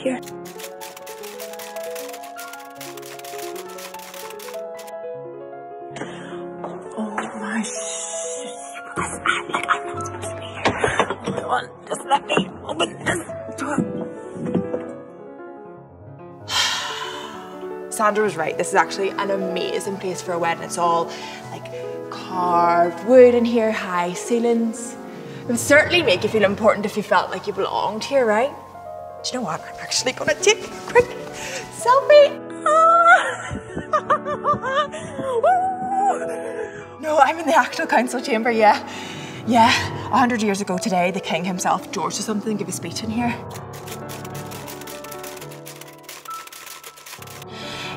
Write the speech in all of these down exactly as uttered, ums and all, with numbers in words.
here. Oh my shit. Hold on, just let me open this door. Sandra was right, this is actually an amazing place for a wedding. It's all like carved wood in here, high ceilings. It would certainly make you feel important if you felt like you belonged here, right? Do you know what? I'm actually gonna take a quick selfie. Ah. No, I'm in the actual council chamber, yeah. Yeah, a hundred years ago today, the king himself, George or something, gave a speech in here.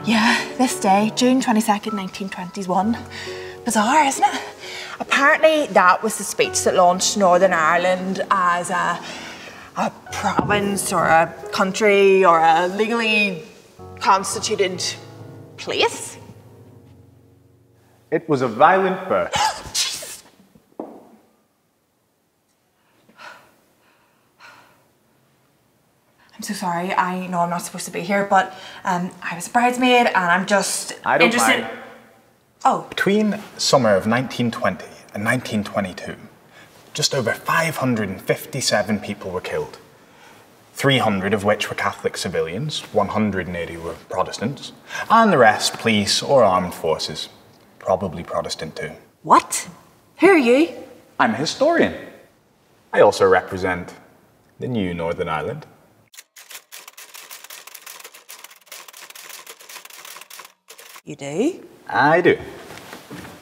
Yeah, this day, June twenty-second, nineteen twenty-one. Bizarre, isn't it? Apparently, that was the speech that launched Northern Ireland as a, a province or a country or a legally constituted place. It was a violent birth. Jesus. I'm so sorry. I know I'm not supposed to be here, but um, I was a bridesmaid, and I'm just I don't interested. Mind. Oh. Between summer of nineteen twenty and nineteen twenty-two, just over five hundred fifty-seven people were killed, three hundred of which were Catholic civilians, one hundred eighty were Protestants, and the rest police or armed forces, probably Protestant too. What? Who are you? I'm a historian. I also represent the new Northern Ireland. You do? I do.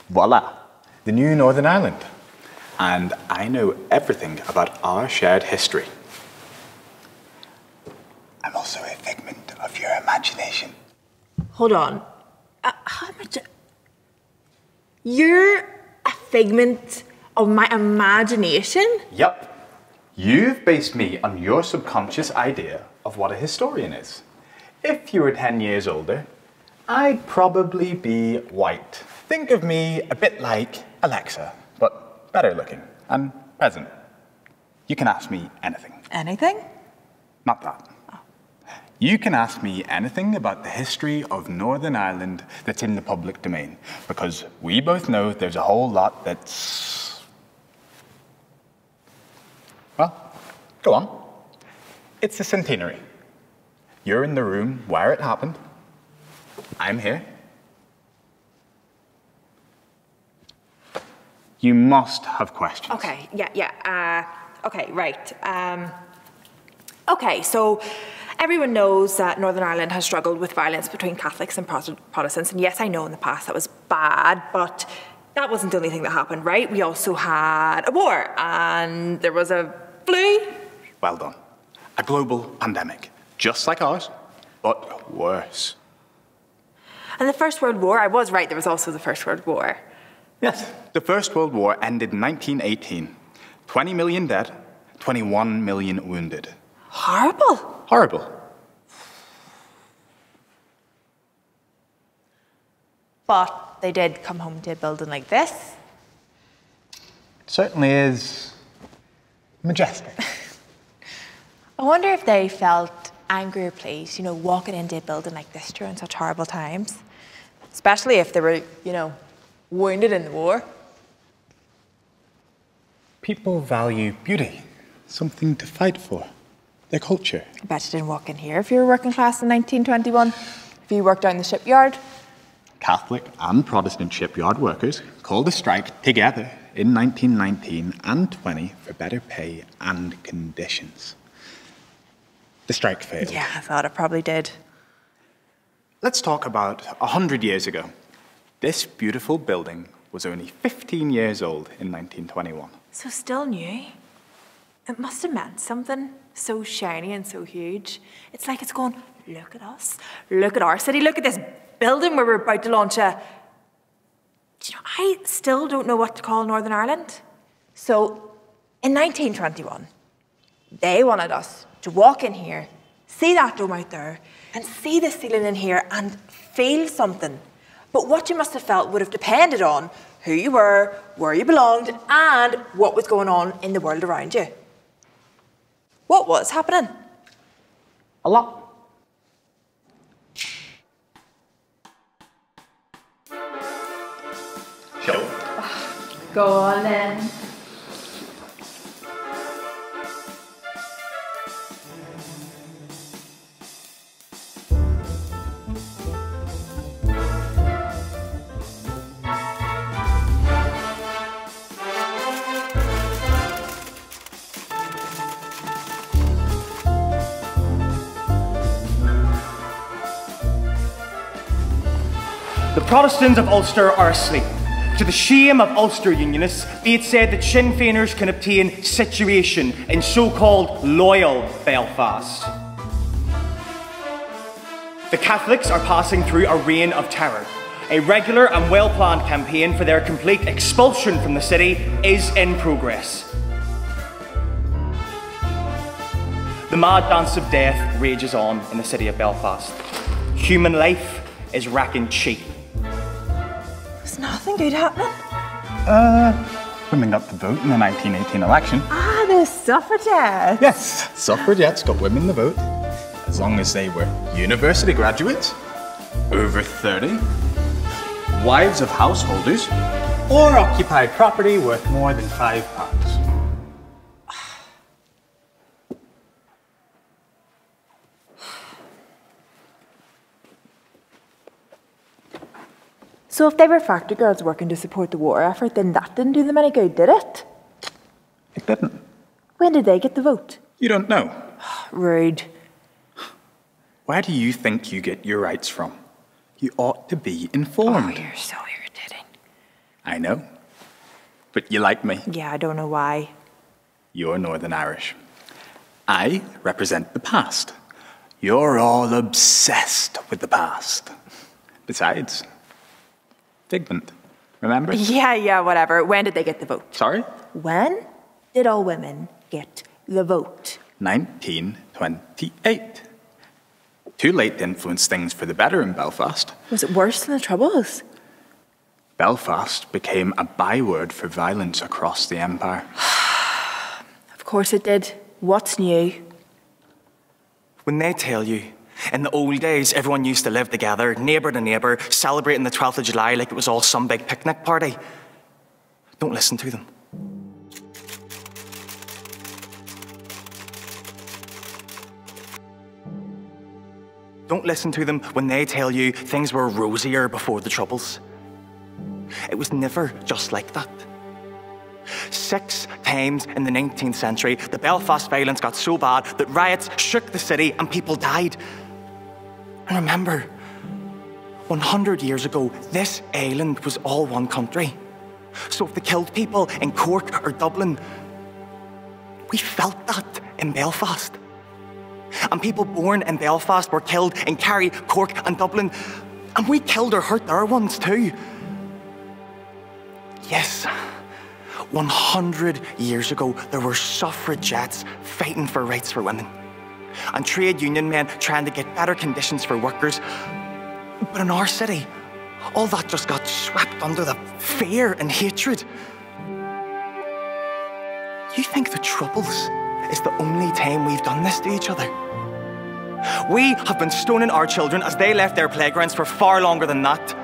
Voila, the new Northern Ireland. And I know everything about our shared history. I'm also a figment of your imagination. Hold on. Uh, how much? You're a figment of my imagination? Yep. You've based me on your subconscious idea of what a historian is. If you were ten years older, I'd probably be white. Think of me a bit like Alexa, but better looking and present. You can ask me anything. Anything? Not that. Oh. You can ask me anything about the history of Northern Ireland that's in the public domain, because we both know there's a whole lot that's... Well, go on. It's the centenary. You're in the room where it happened. I'm here. You must have questions. Okay, yeah, yeah. Uh, okay, right. Um, okay, so everyone knows that Northern Ireland has struggled with violence between Catholics and Protestants. And yes, I know in the past that was bad, but that wasn't the only thing that happened, right? We also had a war and there was a flu. Well done. A global pandemic, just like ours, but worse. And the First World War, I was right, there was also the First World War. Yes, the First World War ended in nineteen eighteen. twenty million dead, twenty-one million wounded. Horrible. Horrible. But they did come home to a building like this. It certainly is majestic. I wonder if they felt angry or pleased, you know, walking into a building like this during such horrible times. Especially if they were, you know, wounded in the war. People value beauty, something to fight for, their culture. I bet you didn't walk in here if you were working class in nineteen twenty-one, if you worked down the shipyard. Catholic and Protestant shipyard workers called a strike together in nineteen nineteen and twenty for better pay and conditions. The strike failed. Yeah, I thought it probably did. Let's talk about a hundred years ago. This beautiful building was only fifteen years old in nineteen twenty-one. So still new. It must have meant something so shiny and so huge. It's like it's going, look at us, look at our city, look at this building where we're about to launch a... Do you know, I still don't know what to call Northern Ireland. So in nineteen twenty-one, they wanted us to walk in here, see that dome out there, and see the ceiling in here and feel something. But what you must have felt would have depended on who you were, where you belonged, and what was going on in the world around you. What was happening? a lot. Show. Go on then. The Protestants of Ulster are asleep. To the shame of Ulster Unionists, be it said that Sinn Féiners can obtain situation in so-called loyal Belfast. The Catholics are passing through a reign of terror. A regular and well-planned campaign for their complete expulsion from the city is in progress. The mad dance of death rages on in the city of Belfast. Human life is racking cheap. Nothing good happening? Uh, women got the vote in the nineteen eighteen election. Ah, the suffragettes. Yes, suffragettes got women the vote. As long as they were university graduates, over thirty, wives of householders, or occupied property worth more than five pounds. So if they were factory girls working to support the war effort, then that didn't do them any good, did it? It didn't. When did they get the vote? You don't know. Rude. Where do you think you get your rights from? You ought to be informed. Oh, you're so irritating. I know. But you like me. Yeah, I don't know why. You're Northern Irish. I represent the past. You're all obsessed with the past. Besides, Sigmund, remember? Yeah, yeah, whatever. When did they get the vote? Sorry? When did all women get the vote? nineteen twenty-eight. Too late to influence things for the better in Belfast. Was it worse than the Troubles? Belfast became a byword for violence across the empire. Of course it did. What's new? When they tell you, in the old days, everyone used to live together, neighbour to neighbour, celebrating the twelfth of July like it was all some big picnic party. Don't listen to them. Don't listen to them when they tell you things were rosier before the Troubles. It was never just like that. Six times in the nineteenth century, the Belfast violence got so bad that riots shook the city and people died. And remember, one hundred years ago, this island was all one country. So if they killed people in Cork or Dublin, we felt that in Belfast. And people born in Belfast were killed in Kerry, Cork and Dublin. And we killed or hurt their ones too. Yes, one hundred years ago, there were suffragettes fighting for rights for women. And trade union men trying to get better conditions for workers. But in our city, all that just got swept under the fear and hatred. You think the Troubles is the only time we've done this to each other? We have been stoning our children as they left their playgrounds for far longer than that.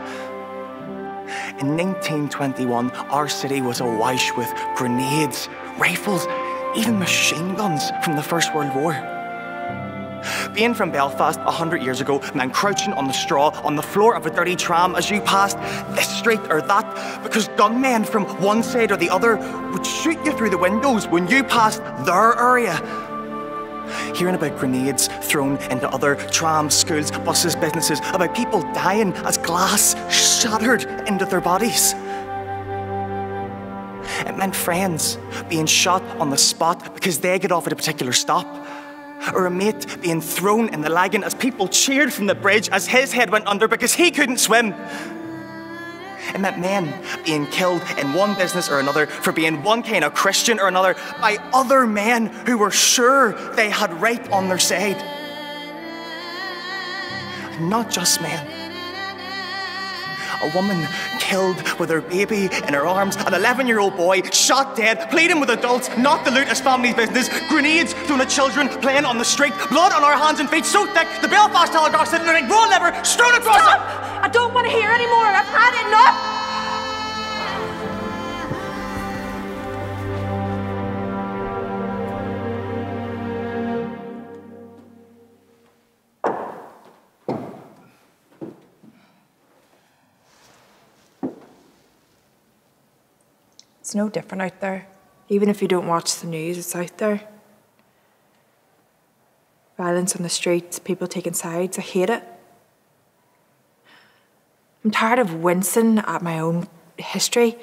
In nineteen twenty-one, our city was awash with grenades, rifles, even machine guns from the First World War. Being from Belfast one hundred years ago, man crouching on the straw on the floor of a dirty tram as you passed this street or that, because gunmen from one side or the other would shoot you through the windows when you passed their area. Hearing about grenades thrown into other trams, schools, buses, businesses, about people dying as glass shattered into their bodies. It meant friends being shot on the spot because they get off at a particular stop. Or a mate being thrown in the lagoon as people cheered from the bridge as his head went under because he couldn't swim. It meant men being killed in one business or another for being one kind of Christian or another by other men who were sure they had right on their side. And not just men. A woman killed with her baby in her arms, an eleven-year-old boy shot dead, pleading with adults not to loot his family's business, grenades thrown at children playing on the street, blood on our hands and feet so thick the Belfast Telegraph said it was a raw lever strewn across. Stop! I don't want to hear anymore. I've had enough. It's no different out there. Even if you don't watch the news, it's out there. Violence on the streets, people taking sides, I hate it. I'm tired of wincing at my own history,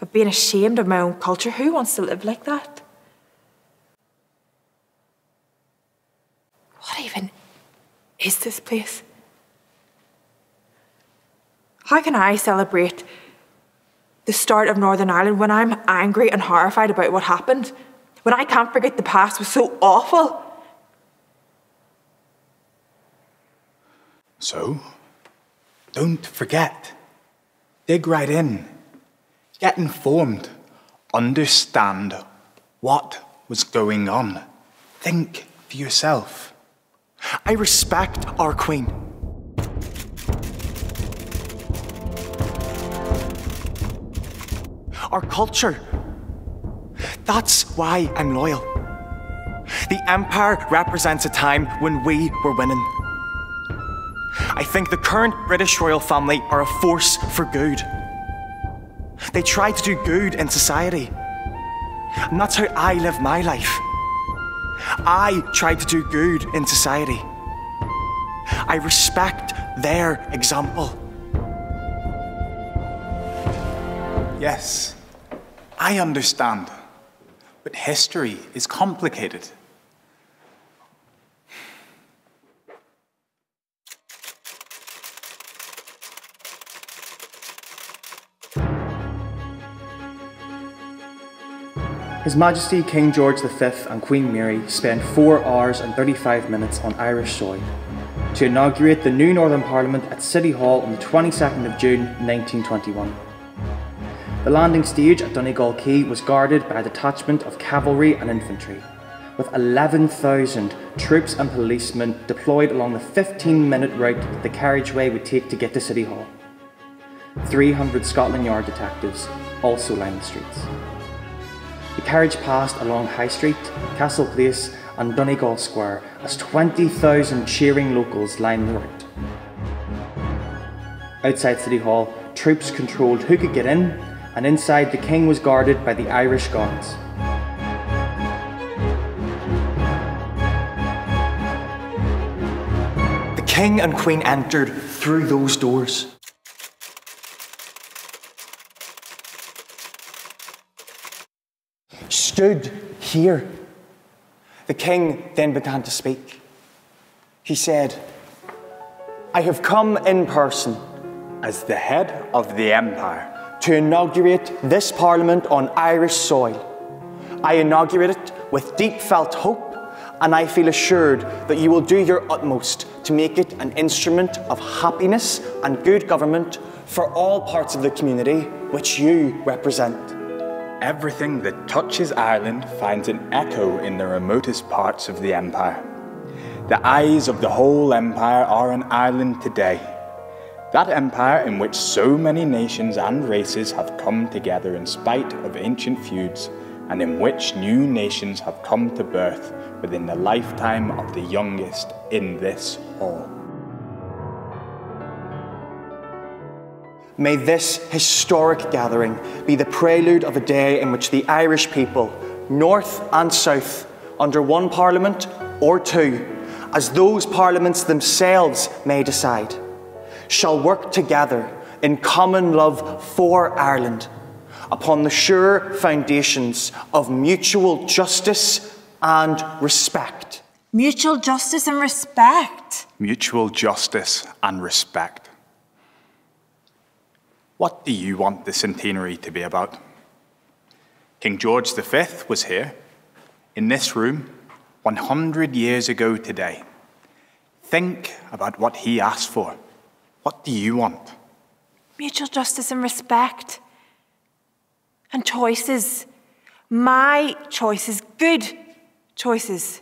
of being ashamed of my own culture. Who wants to live like that? What even is this place? How can I celebrate the start of Northern Ireland when I'm angry and horrified about what happened? When I can't forget the past was so awful. So, don't forget. Dig right in. Get informed. Understand what was going on. Think for yourself. I respect our Queen. Our culture. That's why I'm loyal. The Empire represents a time when we were winning. I think the current British royal family are a force for good. They try to do good in society. And that's how I live my life. I try to do good in society. I respect their example. Yes. I understand, but history is complicated. His Majesty King George the Fifth and Queen Mary spent four hours and thirty-five minutes on Irish soil to inaugurate the new Northern Parliament at City Hall on the twenty-second of June nineteen twenty-one. The landing stage at Donegal Quay was guarded by a detachment of cavalry and infantry, with eleven thousand troops and policemen deployed along the fifteen-minute route that the carriageway would take to get to City Hall. three hundred Scotland Yard detectives also lined the streets. The carriage passed along High Street, Castle Place and Donegal Square as twenty thousand cheering locals lined the route. Outside City Hall, troops controlled who could get in, and inside the King was guarded by the Irish guards. The King and Queen entered through those doors. Stood here. The King then began to speak. He said, "I have come in person as the head of the Empire to inaugurate this Parliament on Irish soil. I inaugurate it with deep felt hope, and I feel assured that you will do your utmost to make it an instrument of happiness and good government for all parts of the community which you represent. Everything that touches Ireland finds an echo in the remotest parts of the Empire. The eyes of the whole Empire are on Ireland today. That empire in which so many nations and races have come together in spite of ancient feuds, and in which new nations have come to birth within the lifetime of the youngest in this hall. May this historic gathering be the prelude of a day in which the Irish people, north and south, under one parliament or two, as those parliaments themselves may decide, shall work together in common love for Ireland, upon the sure foundations of mutual justice and respect." Mutual justice and respect? Mutual justice and respect. What do you want the centenary to be about? King George the Fifth was here, in this room, one hundred years ago today. Think about what he asked for. What do you want? mutual justice and respect, and choices. My choices, good choices.